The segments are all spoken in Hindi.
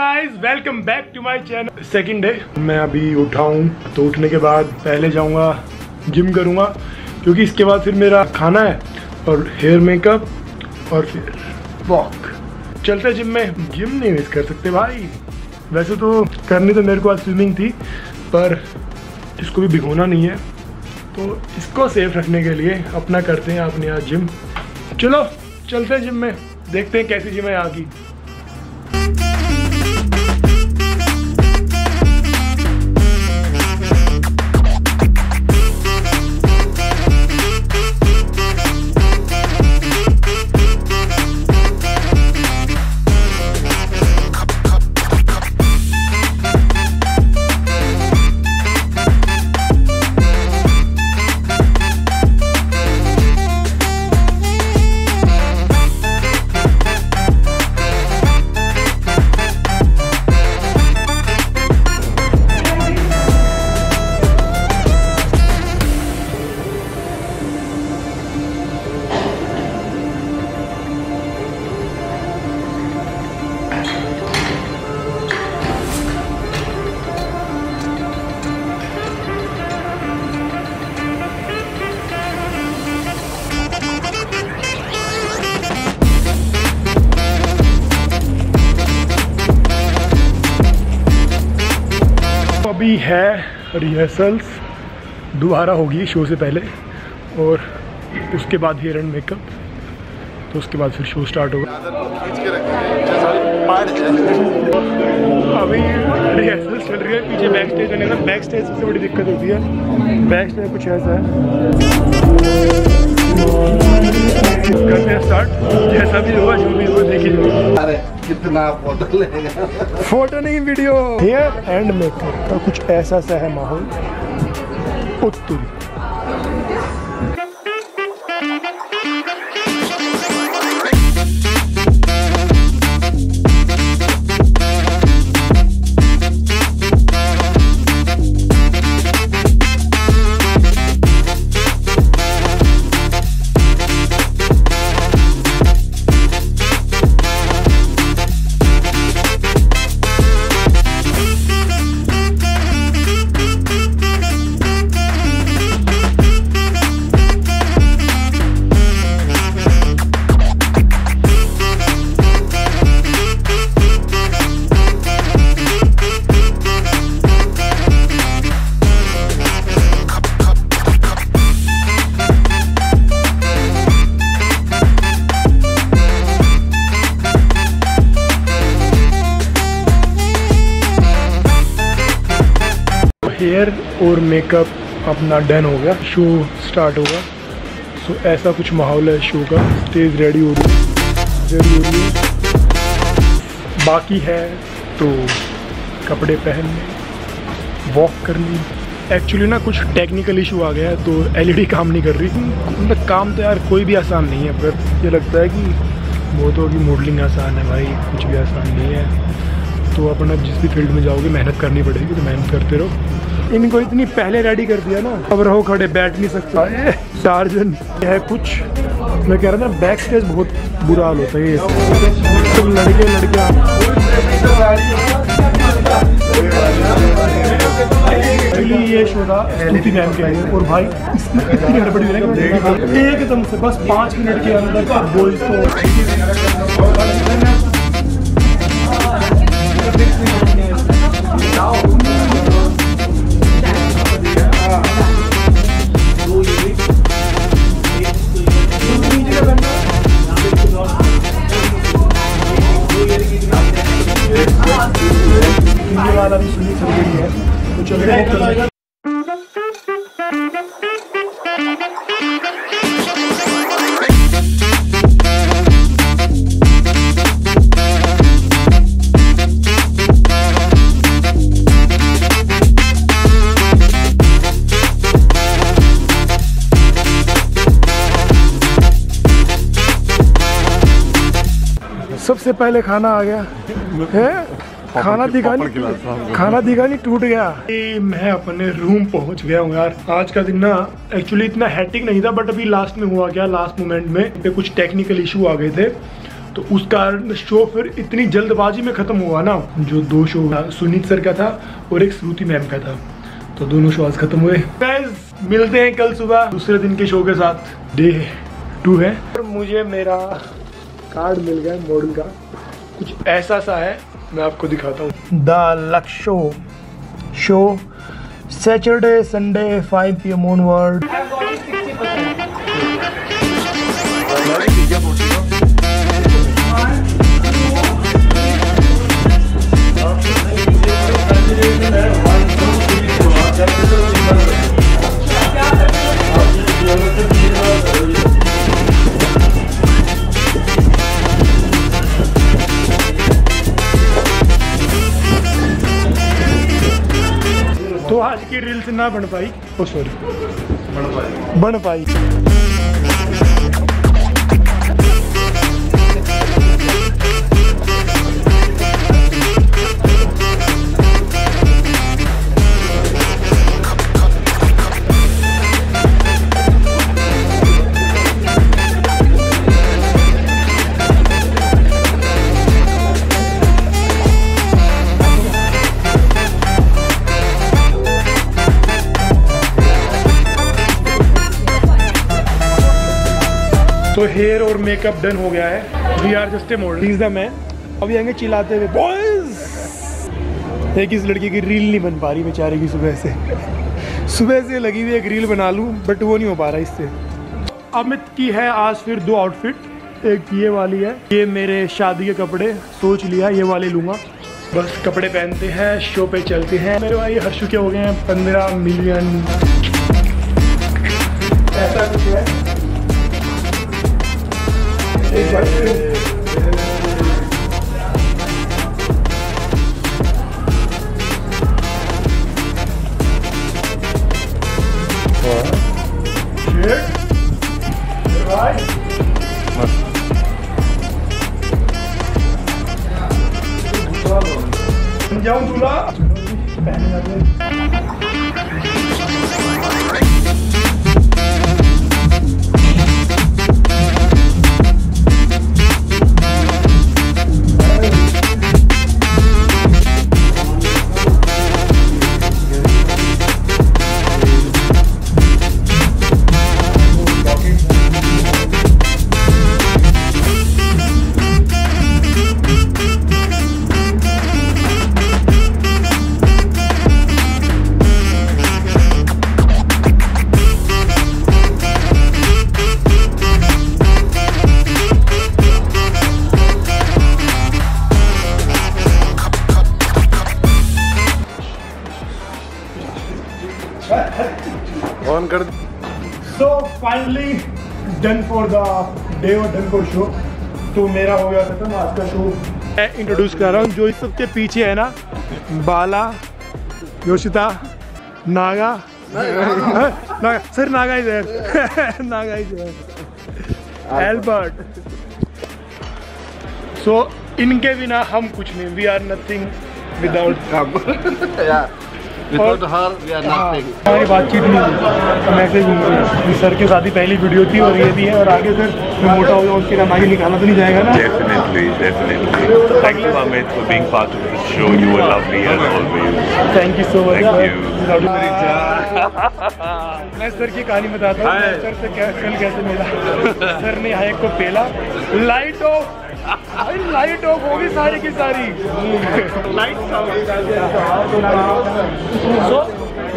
Guys welcome back to my channel. Second day मैं अभी उठाऊँ तो उठने के बाद पहले जाऊँगा जिम करूँगा क्योंकि इसके बाद फिर मेरा खाना है और हेयर मेकअप और फिर वॉक। चलते जिम में, जिम नहीं मिस कर सकते भाई। वैसे तो करनी तो मेरे को आज स्विमिंग थी पर इसको भी भिगोना नहीं है तो इसको सेफ रखने के लिए अपना करते हैं अपने यहाँ जिम। चलो चलते हैं जिम में, देखते हैं कैसी जिम है यहाँ की। अभी है रिहर्सल्स, दोबारा होगी शो से पहले और उसके बाद हेयर एंड मेकअप, तो उसके बाद फिर शो स्टार्ट होगा। अभी रिहर्सल्स चल रही है, पीछे बैक स्टेज होने का, बैक स्टेज सबसे बड़ी दिक्कत होती है। बैक स्टेज कुछ ऐसा है, करते हैं स्टार्ट। जैसा भी होगा जो भी होगा देखिए। कितना फोटो लेगा, फोटो नहीं वीडियो। हेयर एंड मेकअप का कुछ ऐसा सा है माहौल। उत्तुल हेयर और मेकअप अपना डन हो गया, शो स्टार्ट होगा। सो ऐसा कुछ माहौल है शो का। स्टेज रेडी हो रही है, बाकी है तो कपड़े पहनने, वॉक करनी। एक्चुअली ना कुछ टेक्निकल इशू आ गया है तो एलईडी काम नहीं कर रही। मतलब काम तो यार कोई भी आसान नहीं है, पर ये लगता है कि वो तो अभी मॉडलिंग आसान है भाई, कुछ भी आसान नहीं है। तो अपना जिस भी फील्ड में जाओगे मेहनत करनी पड़ेगी, तो मेहनत करते रहो। इनको इतनी पहले रेडी कर दिया ना, अब रहो खड़े, बैठ नहीं सकता। टार्जन है कुछ, मैं कह रहा था बैक स्टेज बहुत बुरा हाल होता है। तो लड़के लड़कियाँ ये शोधा स्मृति मैम के लिए, और भाई इसमें इतनी हड़बड़ी हो रही है एकदम से, बस 5 मिनट के अंदर बॉयज को है। सबसे पहले खाना आ गया है, खाना दिखा नहीं टूट गया। मैं अपने रूम पहुंच गया हूँ यार। आज का दिन ना एक्चुअली इतना हैटिक नहीं था, बट अभी लास्ट में हुआ क्या, लास्ट मोमेंट में कुछ टेक्निकल इशू आ गए थे तो उस कारण शो फिर इतनी जल्दबाजी में ख़त्म हुआ ना, जो दो शो सुनीत सर का था और एक श्रुति मैम का था, तो दोनों शो आज ख़त्म हुए। गाइस मिलते हैं कल सुबह दूसरे दिन के शो के साथ। डे 2 है और मुझे मेरा कार्ड मिल गया मॉडल का, कुछ ऐसा सा है, मैं आपको दिखाता हूँ। The luck show Saturday Sunday 5 PM onward. तो आज की रील्स ना बन पाई, ओ सॉरी बन पाई। तो हेयर और मेकअप डन हो गया है। We are just a model, is the man. अभी आएंगे चिल्लाते हुए बॉयज। एक इस लड़की की रील नहीं बन पा रही बेचारे की, सुबह से लगी हुई एक रील बना लूँ, बट वो नहीं हो पा रहा इससे। अमित की है आज फिर 2 आउटफिट, एक ये वाली है, ये मेरे शादी के कपड़े, सोच लिया ये वाले लूँगा। बस कपड़े पहनते हैं, शो पे चलते हैं। मेरे भाई हर्षू के हो गए हैं 15 मिलियन, ऐसा कुछ है। जाऊँ दूल्हा ऑन कर। So finally done for the day और डन फॉर शो। तो मेरा हो गया खत्म आज का शो। मैं इंट्रोड्यूस कर रहा हूँ जो इस सब के पीछे है ना, Bala, Yoshita, Naga, sir Naga is there, Naga is there, Albert. So इनके बिना हम कुछ नहीं, वी आर नथिंग विदाउट यार। हमारी बातचीत नहीं हुई, मैं ऐसे घूम रही। सर के साथ ही पहली वीडियो थी और ये भी है, और आगे सर मैं मोटा हो जाऊँ उसके नाम आगे निकालना तो नहीं जाएगा ना। Definitely. Thank you Amit for being part of this show, you were lovely as always. Thank you so much. मैं सर की कहानी बताता हूँ, सर से कल कैसे मिला। सर ने हाइक को पेला, लाइट ऑफ लाइट ऑफ होगी सारी की सारी लाइट। सो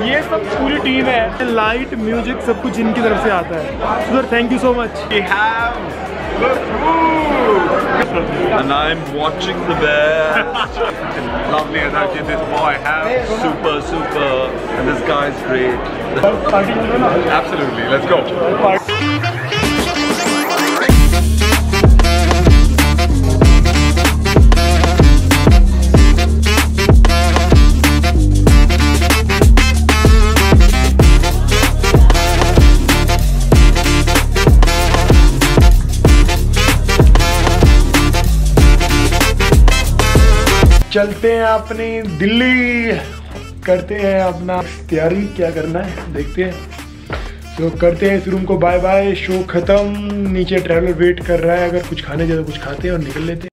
ये सब पूरी टीम है, लाइट, म्यूजिक, सब कुछ इनकी तरफ से आता है। Sir thank you so much. And I'm watching the best. Lovely energy. This boy has super, and this guy is great. Absolutely. Let's go. चलते हैं अपनी दिल्ली, करते हैं अपना तैयारी, क्या करना है देखते हैं। तो करते हैं इस रूम को बाय बाय, शो खत्म। नीचे ट्रैवलर वेट कर रहा है, अगर कुछ खाने जाए तो कुछ खाते हैं और निकल लेते हैं।